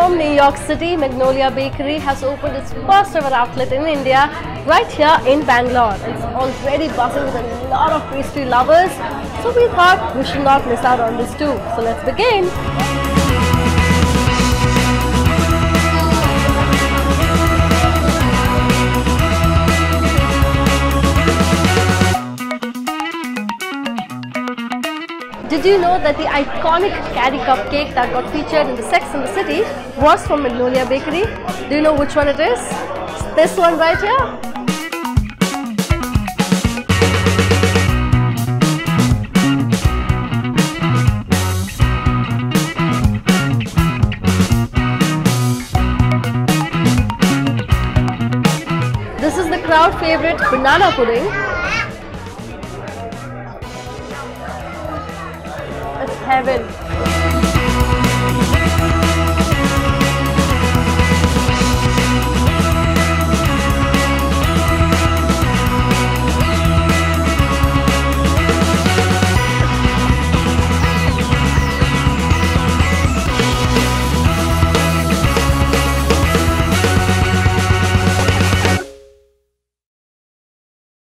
from New York City, Magnolia Bakery has opened its first ever outlet in India, right here in Bangalore. It's already buzzing with a lot of pastry lovers, so we thought we should not miss out on this too. So let's begin. Did you know that the iconic Caddy Cupcake that got featured in the Sex and the City was from Magnolia Bakery? Do you know which one it is? It's this one right here. This is the crowd favorite banana pudding. It's heaven.